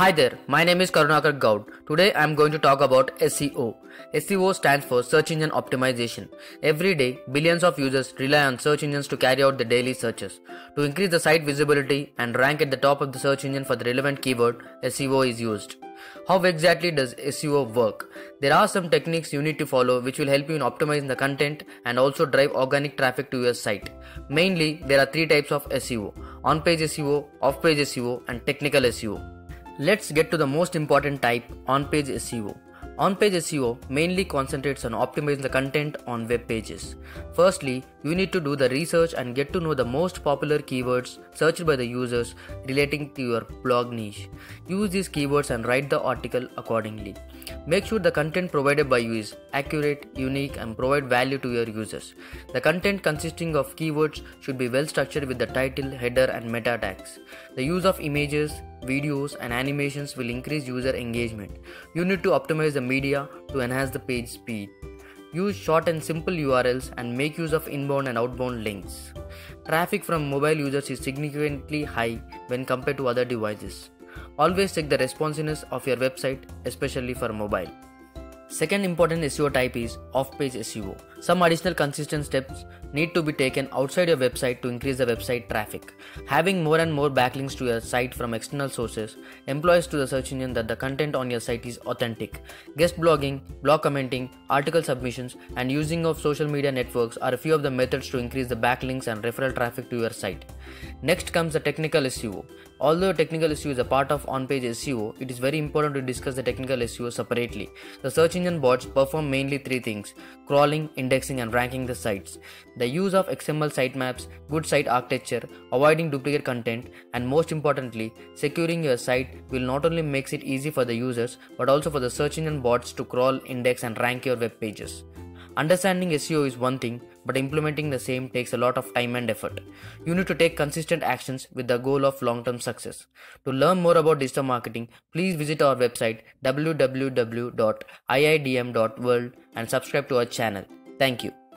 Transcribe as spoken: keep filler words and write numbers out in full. Hi there, my name is Karunakar Goud. Today I am going to talk about S E O. S E O stands for Search Engine Optimization. Every day, billions of users rely on search engines to carry out their daily searches. To increase the site visibility and rank at the top of the search engine for the relevant keyword, S E O is used. How exactly does S E O work? There are some techniques you need to follow which will help you in optimizing the content and also drive organic traffic to your site. Mainly, there are three types of S E O: On Page S E O, Off Page S E O and Technical S E O. Let's get to the most important type, on-page S E O. On-page S E O mainly concentrates on optimizing the content on web pages. Firstly, you need to do the research and get to know the most popular keywords searched by the users relating to your blog niche. Use these keywords and write the article accordingly. Make sure the content provided by you is accurate, unique and provide value to your users. The content consisting of keywords should be well structured with the title, header and meta tags. The use of images, videos and animations will increase user engagement. You need to optimize the media to enhance the page speed. Use short and simple U R Ls and make use of inbound and outbound links. Traffic from mobile users is significantly high when compared to other devices. Always check the responsiveness of your website, especially for mobile. Second important S E O type is off-page S E O. Some additional consistent steps need to be taken outside your website to increase the website traffic. Having more and more backlinks to your site from external sources implies to the search engine that the content on your site is authentic. Guest blogging, blog commenting, article submissions, and using of social media networks are a few of the methods to increase the backlinks and referral traffic to your site. Next comes the technical S E O. Although technical S E O is a part of on-page S E O, it is very important to discuss the technical S E O separately. The search engine bots perform mainly three things: crawling, indexing and ranking the sites. The use of X M L sitemaps, good site architecture, avoiding duplicate content and most importantly, securing your site will not only makes it easy for the users but also for the search engine bots to crawl, index and rank your web pages. Understanding S E O is one thing, but implementing the same takes a lot of time and effort. You need to take consistent actions with the goal of long-term success. To learn more about digital marketing, please visit our website w w w dot i i d m dot world and subscribe to our channel. Thank you.